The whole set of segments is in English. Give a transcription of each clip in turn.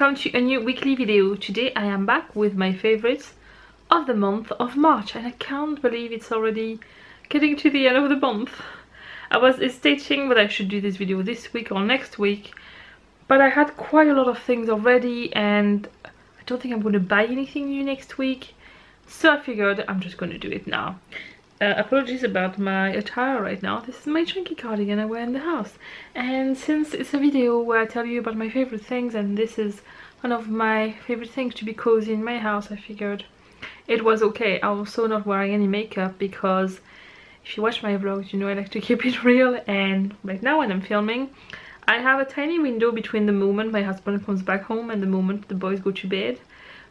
welcome to a new weekly video. Today I am back with my favorites of the month of March, and I can't believe it's already getting to the end of the month. I was hesitating whether I should do this video this week or next week, but I had quite a lot of things already and I don't think I'm going to buy anything new next week, so I figured I'm just going to do it now. Apologies about my attire right now. This is my chunky cardigan I wear in the house, and since it's a video where I tell you about my favorite things, and this is one of my favorite things to be cozy in my house, I figured it was okay. I'm also not wearing any makeup because if you watch my vlogs you know I like to keep it real, and right now when I'm filming I have a tiny window between the moment my husband comes back home and the moment the boys go to bed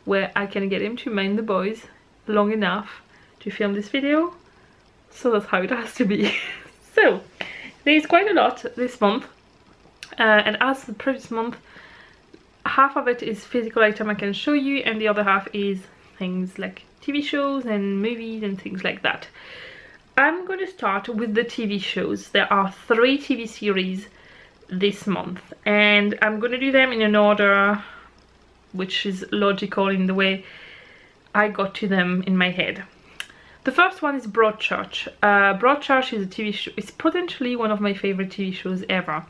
where I can get him to mind the boys long enough to film this video. So that's how it has to be. So there's quite a lot this month, and as the previous month, half of it is physical item I can show you and the other half is things like TV shows and movies and things like that. I'm going to start with the TV shows. There are 3 TV series this month and I'm going to do them in an order which is logical in the way I got to them in my head. The first one is Broadchurch. Broadchurch is a TV show. It's potentially one of my favorite TV shows ever.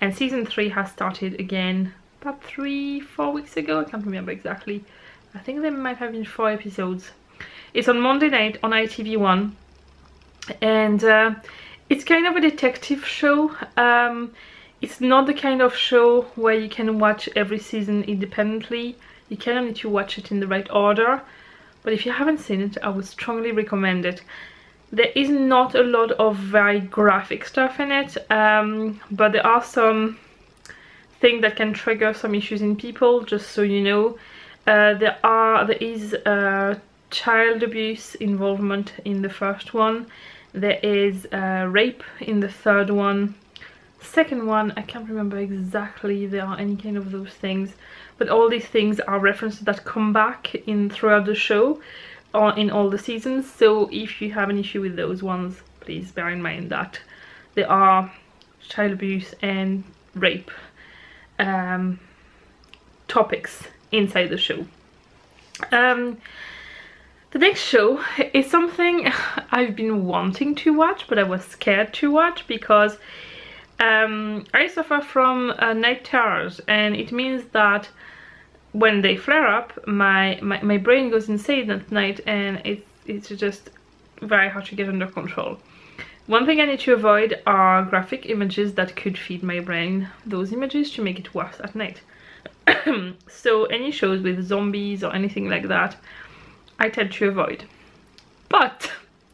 And season 3 has started again about 3-4 weeks ago. I can't remember exactly. I think there might have been 4 episodes. It's on Monday night on ITV1. And it's kind of a detective show. It's not the kind of show where you can watch every season independently. You can only to watch it in the right order. But if you haven't seen it, I would strongly recommend it. There is not a lot of very graphic stuff in it, but there are some things that can trigger some issues in people, just so you know. There is child abuse involvement in the first one. There is rape in the third one. Second one, I can't remember exactly there are any kind of those things, but all these things are references that come back in throughout the show or in all the seasons. So if you have an issue with those ones, please bear in mind that there are child abuse and rape topics inside the show. The next show is something I've been wanting to watch but I was scared to watch because I suffer from night terrors, and it means that when they flare up, my brain goes insane at night, and it's just very hard to get under control. One thing I need to avoid are graphic images that could feed my brain those images to make it worse at night. So any shows with zombies or anything like that, I tend to avoid. But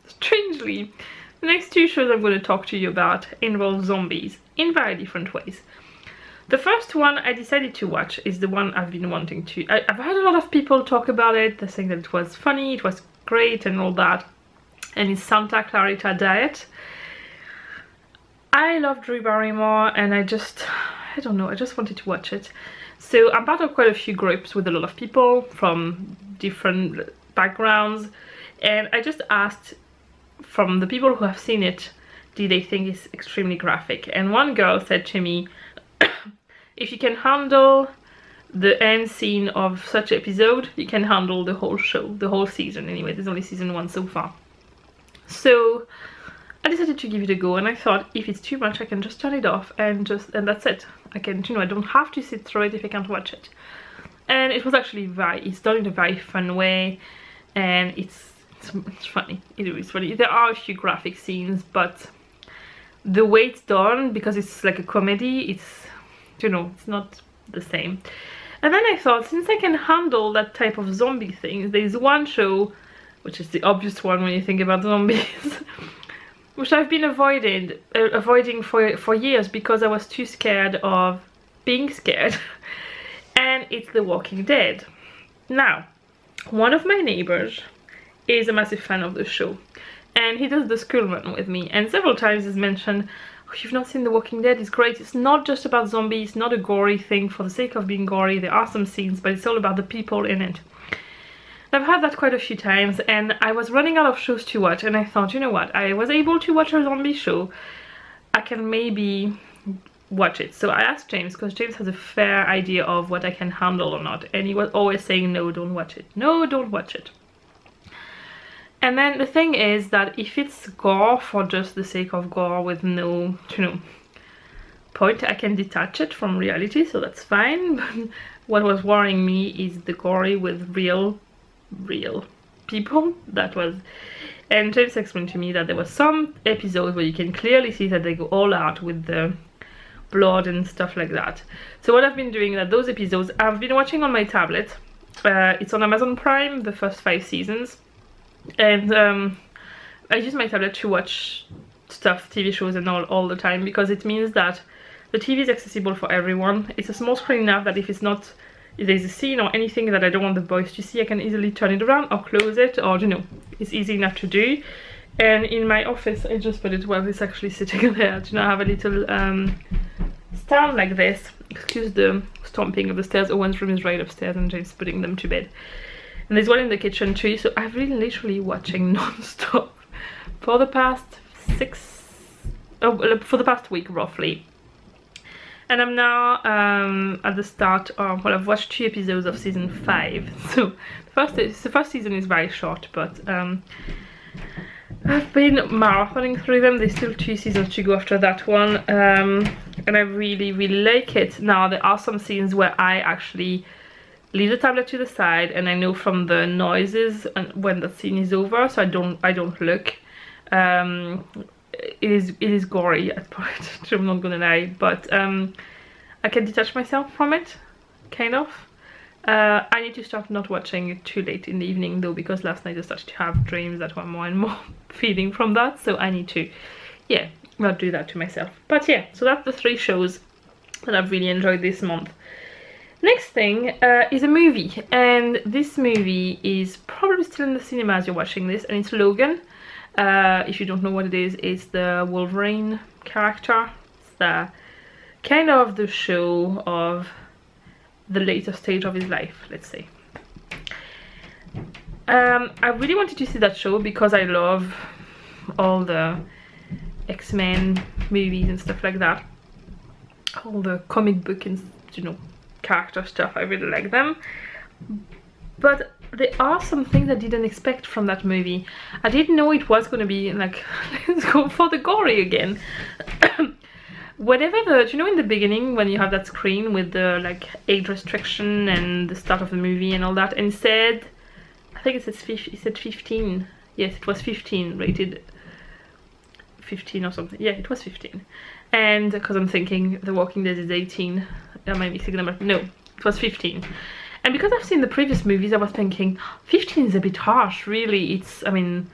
strangely, the next 2 shows I'm going to talk to you about involve zombies in very different ways. The first one I decided to watch is the one I've been wanting to. I've heard a lot of people talk about it. They're saying that it was funny, it was great and all that. And it's Santa Clarita Diet. I love Drew Barrymore and I don't know, I just wanted to watch it. So I'm part of quite a few groups with a lot of people from different backgrounds. And I just asked from the people who have seen it, do they think it's extremely graphic? And one girl said to me, if you can handle the end scene of such episode, you can handle the whole show, the whole season. Anyway, there's only season 1 so far. So I decided to give it a go, and I thought if it's too much I can just turn it off and that's it. I can, you know, I don't have to sit through it if I can't watch it. And it was actually it's done in a very fun way, and it's funny. It is funny. There are a few graphic scenes, but the way it's done, because it's like a comedy, it's, you know, it's not the same. And then I thought, since I can handle that type of zombie thing, there's one show, which is the obvious one when you think about zombies, which I've been avoiding for years because I was too scared of being scared, and it's The Walking Dead. Now, one of my neighbors is a massive fan of the show, and he does the school run with me, and several times he's mentioned, oh, you've not seen The Walking Dead, it's great, it's not just about zombies, it's not a gory thing for the sake of being gory, there are some scenes, but it's all about the people in it. And I've heard that quite a few times, and I was running out of shows to watch, and I thought, you know what, I was able to watch a zombie show, I can maybe watch it. So I asked James, because James has a fair idea of what I can handle or not, and he was always saying, no, don't watch it, no, don't watch it. And then the thing is that if it's gore for just the sake of gore with no, you know, point, I can detach it from reality, so that's fine. But what was worrying me is the gory with real people. That was, and James explained to me that there were some episodes where you can clearly see that they go all out with the blood and stuff like that. So what I've been doing, that those episodes I've been watching on my tablet. It's on Amazon Prime, the first 5 seasons, and I use my tablet to watch stuff, TV shows and all the time, because it means that the TV is accessible for everyone. It's a small screen enough that if it's not, if there's a scene or anything that I don't want the boys to see, I can easily turn it around or close it, or you know, it's easy enough to do. And in my office, I just put it while it's actually sitting there. You know, I have a little stand like this. Excuse the stomping of the stairs. Owen's room is right upstairs and James putting them to bed. And there's one in the kitchen too. So I've been literally watching non-stop for the past week roughly. And I'm now at the start of, well, I've watched 2 episodes of season 5. So the first season is very short, but I've been marathoning through them. There's still 2 seasons to go after that one, and I really, really like it. Now, there are some scenes where I actually leave the tablet to the side, and I know from the noises and when the scene is over, so I don't look. It is gory at point, I'm not gonna lie, but I can detach myself from it, kind of. I need to start not watching it too late in the evening though, because last night I started to have dreams that were more and more feeding from that, so I need to, yeah, not do that to myself. But yeah, so that's the 3 shows that I've really enjoyed this month. Next thing is a movie, and this movie is probably still in the cinema as you're watching this, and it's Logan. If you don't know what it is, it's the Wolverine character. It's the kind of the show of the later stage of his life, let's say. I really wanted to see that show because I love all the X-Men movies and stuff like that, all the comic book and, you know, character stuff. I really like them. But there are some things I didn't expect from that movie. I didn't know it was going to be like, let's go for the gory again. Whatever the, you know, in the beginning when you have that screen with the like age restriction and the start of the movie and all that, and said, I think it said 15. Yes, it was 15, rated 15 or something. Yeah, it was 15. And because I'm thinking The Walking Dead is 18. Am I missing a number? No, it was 15. And because I've seen the previous movies, I was thinking 15 is a bit harsh, really. It's, I mean,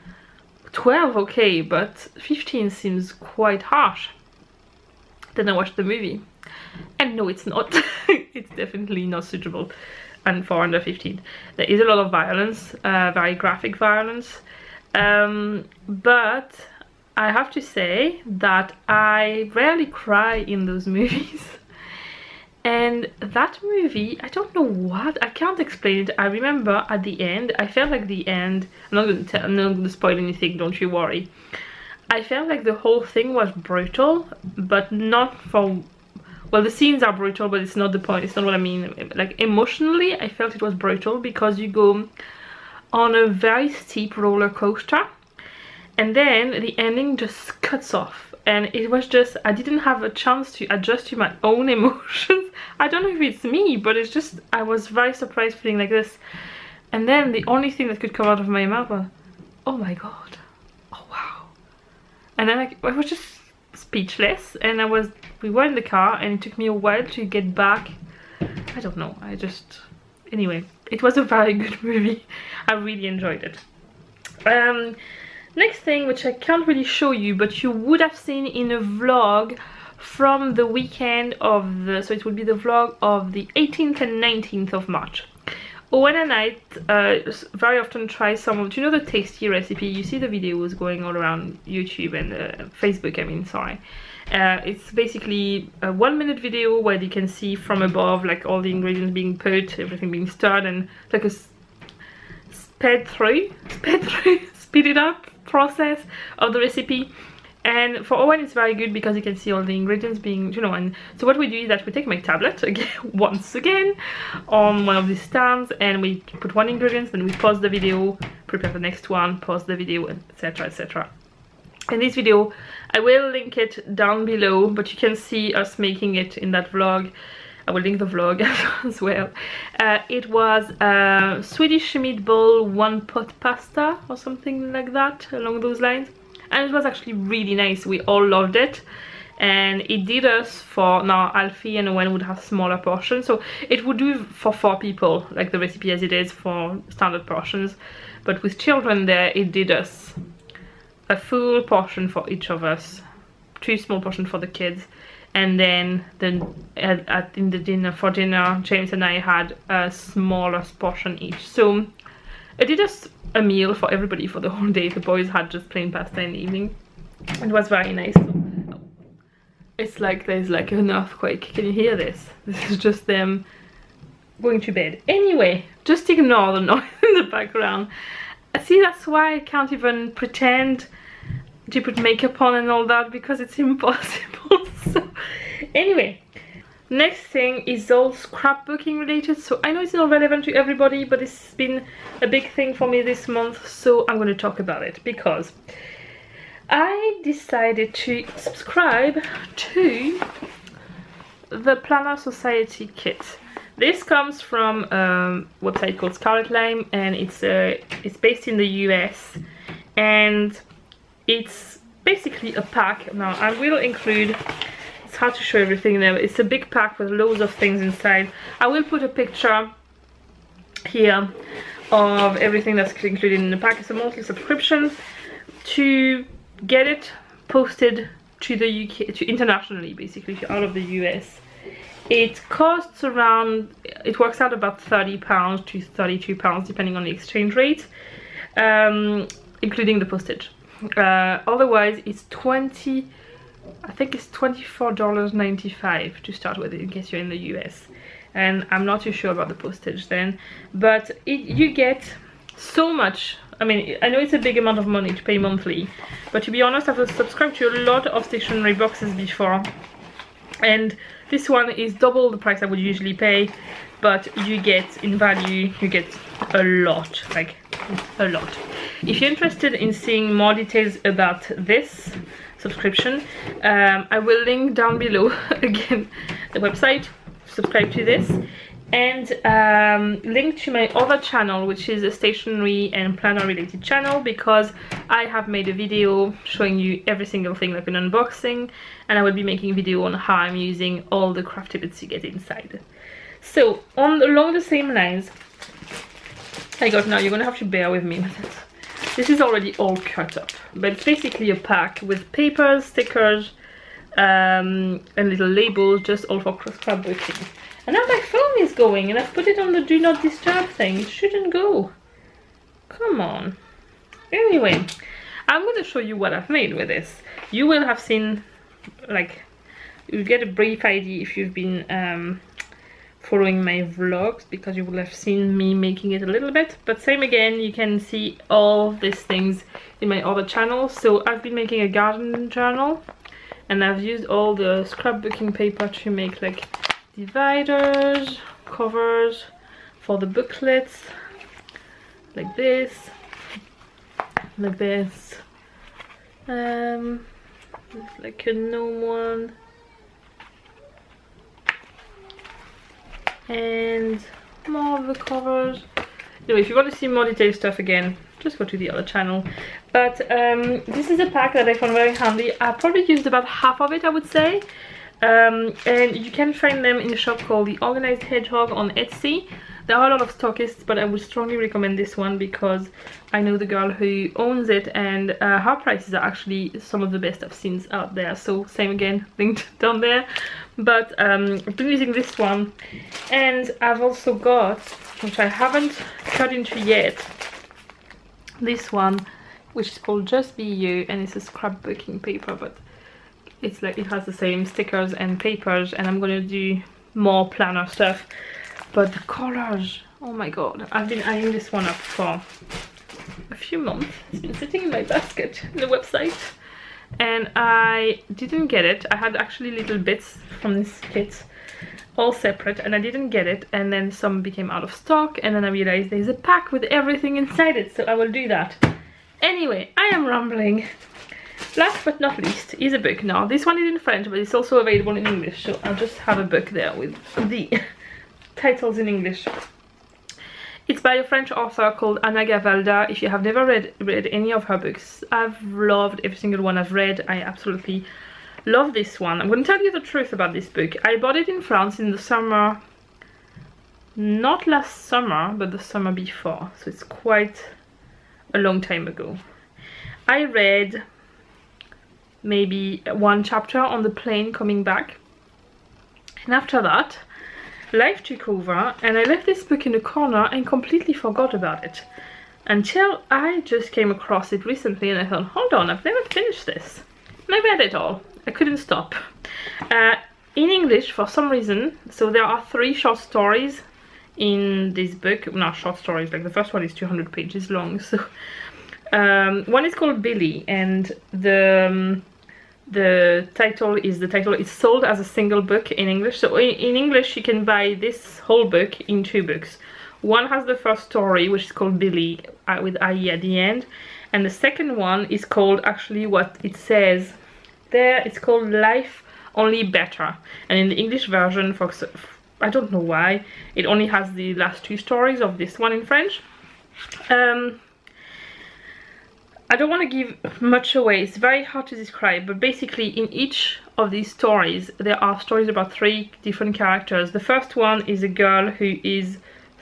12, okay, but 15 seems quite harsh. Then I watched the movie, and no, it's not. It's definitely not suitable, and for under 15. There is a lot of violence, very graphic violence, but I have to say that I rarely cry in those movies. And that movie, I don't know what, I can't explain it. I remember at the end, I felt like the end, I'm not going to spoil anything, don't you worry. I felt like the whole thing was brutal, but not for, well, the scenes are brutal, but it's not the point, it's not what I mean. Like emotionally, I felt it was brutal because you go on a very steep roller coaster, and then the ending just cuts off. And it was just, I didn't have a chance to adjust to my own emotions. I don't know if it's me, but it's just, I was very surprised feeling like this. And then the only thing that could come out of my mouth was, oh my god, oh wow. And then I was just speechless, and we were in the car, and it took me a while to get back. I don't know, I just, anyway, it was a very good movie. I really enjoyed it. Next thing, which I can't really show you, but you would have seen in a vlog from the weekend of the, so it would be the vlog of the 18th and 19th of March. Owen and I very often try some of, you know, the tasty recipe. You see the videos going all around YouTube and Facebook, I mean, sorry. It's basically a 1-minute video where you can see from above, like all the ingredients being put, everything being stirred, and like a sped through, speed it up process of the recipe. And for Owen it's very good because you can see all the ingredients being, you know, and so what we do is that we take my tablet again, once again, on one of these stands, and we put one ingredient, then we pause the video, prepare the next one, pause the video, etc, etc. And this video, I will link it down below, but you can see us making it in that vlog. I will link the vlog as well. It was a Swedish meatball one pot pasta or something like that, along those lines. And it was actually really nice. We all loved it, and it did us for now. Alfie and Owen would have smaller portions, so it would do for 4 people, like the recipe as it is for standard portions. But with children there, it did us a full portion for each of us, 2 small portions for the kids, and then in the dinner, for dinner, James and I had a smaller portion each. So it did us a meal for everybody for the whole day. The boys had just plain pasta in the evening. It was very nice. So it's like there's like an earthquake. Can you hear this? This is just them going to bed. Anyway, just ignore the noise in the background. See, that's why I can't even pretend to put makeup on and all that, because it's impossible. So anyway, next thing is all scrapbooking related. So I know it's not relevant to everybody, but it's been a big thing for me this month, so I'm going to talk about it, because I decided to subscribe to the Planner Society kit. This comes from a website called Scarlet Lime, and it's based in the US, and it's basically a pack. Now I will include, it's hard to show everything there, but it's a big pack with loads of things inside. I will put a picture here of everything that's included in the pack. It's a monthly subscription to get it posted to the UK, to internationally, basically out of the US. It costs around, it works out about £30 to £32 depending on the exchange rate, including the postage. Otherwise it's 20, I think it's $24.95 to start with, in case you're in the US, and I'm not too sure about the postage then. But you get so much. I mean, I know it's a big amount of money to pay monthly, but to be honest, I've subscribed to a lot of stationery boxes before, and this one is double the price I would usually pay, but you get in value, you get a lot, like a lot. If you're interested in seeing more details about this subscription, I will link down below again the website, subscribe to this, and link to my other channel, which is a stationery and planner related channel, because I have made a video showing you every single thing, like an unboxing, and I will be making a video on how I'm using all the crafty bits you get inside. So along the same lines, I got, now you're gonna have to bear with me with it. This is already all cut up, but it's basically a pack with papers, stickers, and little labels, just all for scrapbooking. And now my phone is going, and I've put it on the do not disturb thing. It shouldn't go. Come on. Anyway, I'm going to show you what I've made with this. You will have seen, like, you'll get a brief idea if you've been following my vlogs, because you will have seen me making it a little bit. But same again, you can see all these things in my other channel. So I've been making a garden journal, and I've used all the scrapbooking paper to make, like, dividers, covers for the booklets, like this, like a gnome one, and more of the covers. Anyway, if you want to see more detailed stuff again, just go to the other channel. But this is a pack that I found very handy. I probably used about half of it, I would say. And you can find them in a shop called The Organized Hedgehog on Etsy. There are a lot of stockists, but I would strongly recommend this one, because I know the girl who owns it, and her prices are actually some of the best I've seen out there. So same again, linked down there. But I've been using this one, and I've also got, which I haven't cut into yet, this one, which is called Just Be You, and it's a scrapbooking paper, but it's like, it has the same stickers and papers, and I'm gonna do more planner stuff. But the colors, oh my god, I've been eyeing this one up for a few months. It's been sitting in my basket, the website, and I didn't get it. I had actually little bits from this kit all separate, and I didn't get it, and then some became out of stock, and then I realized there's a pack with everything inside it, so I will do that. Anyway, I am rambling. Last but not least is a book. Now this one is in French, but it's also available in English, so I'll just have a book there with the titles in English. It's by a French author called Anna Gavalda. If you have never read any of her books, I've loved every single one I've read. I absolutely love this one. I'm going to tell you the truth about this book. I bought it in France in the summer, not last summer, but the summer before, so it's quite a long time ago. I read maybe one chapter on the plane coming back, and after that life took over, and I left this book in a corner and completely forgot about it until I just came across it recently, and I thought, hold on, I've never finished this, and I read it all. I couldn't stop. In English for some reason. So there are 3 short stories in this book. Not short stories, like the first one is 200 pages long, so one is called Billy, and the title is sold as a single book in English. So in English you can buy this whole book in 2 books. One has the first story, which is called Billy, with IE at the end, and the second one is called, actually what it says there, it's called Life Only Better, and in the English version, for I don't know why, it only has the last 2 stories of this one in French. I don't want to give much away, it's very hard to describe, but basically in each of these stories there are stories about 3 different characters. The first one is a girl who is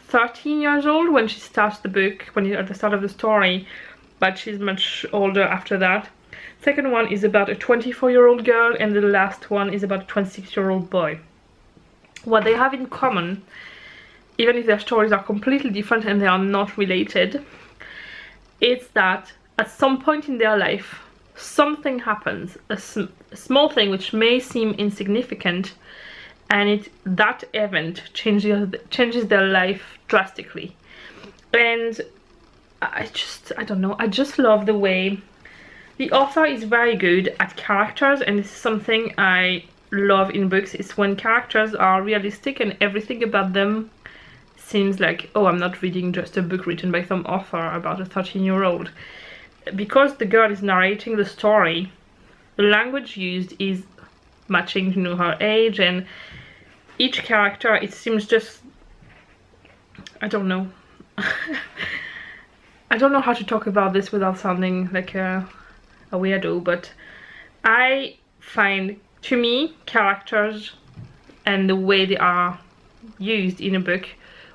13 years old when she starts the book, at the start of the story, but she's much older after that. Second one is about a 24-year-old girl, and the last one is about a 26-year-old boy. What they have in common, even if their stories are completely different and they are not related, is that at some point in their life, something happens, a small thing which may seem insignificant, and that event changes their life drastically. And I don't know, I just love the way the author is very good at characters, and this is something I love in books. It's when characters are realistic and everything about them seems like, oh, I'm not reading just a book written by some author about a 13-year-old. Because the girl is narrating the story, the language used is matching to her age, and each character, it seems just, I don't know. I don't know how to talk about this without sounding like a weirdo, but I find, to me, characters and the way they are used in a book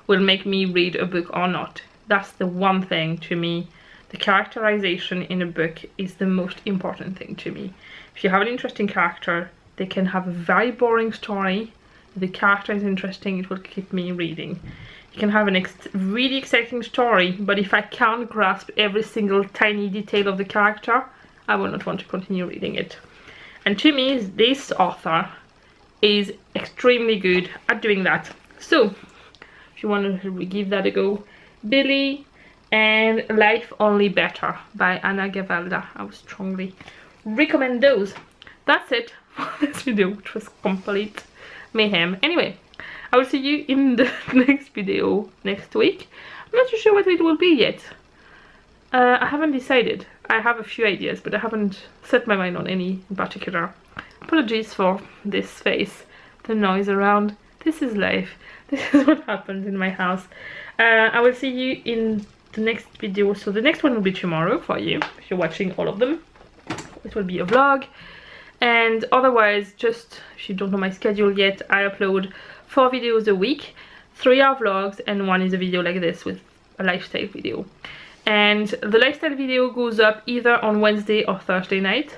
will make me read a book or not. That's the one thing to me. The characterization in a book is the most important thing to me. If you have an interesting character, they can have a very boring story. If the character is interesting, it will keep me reading. You can have a really exciting story, but if I can't grasp every single tiny detail of the character, I will not want to continue reading it. And to me, this author is extremely good at doing that. So, if you want to give that a go, Billy and Life Only Better by Anna Gavalda. I would strongly recommend those. That's it for this video, which was complete mayhem. Anyway, I will see you in the next video next week. I'm not too sure what it will be yet. I haven't decided. I have a few ideas, but I haven't set my mind on any in particular. Apologies for this face, the noise around. This is life. This is what happens in my house. I will see you in the next video. So the next one will be tomorrow for you, if you're watching all of them. It will be a vlog. And otherwise, just if you don't know my schedule yet, I upload 4 videos a week. 3 are vlogs, and 1 is a video like this with a lifestyle video. And the lifestyle video goes up either on Wednesday or Thursday night,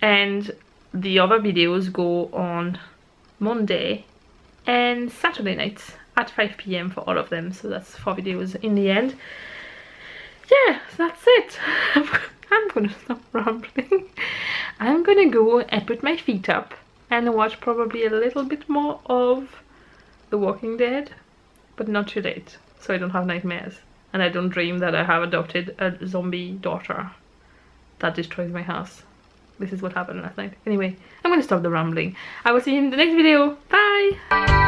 and the other videos go on Monday and Saturday nights at 5 p.m. for all of them. So that's 4 videos in the end. Yeah, that's it. I'm gonna stop rambling. I'm gonna go and put my feet up and watch probably a little bit more of The Walking Dead, but not too late, so I don't have nightmares. And I don't dream that I have adopted a zombie daughter that destroys my house. this is what happened, I think. Anyway, I'm gonna stop the rambling. I will see you in the next video. Bye.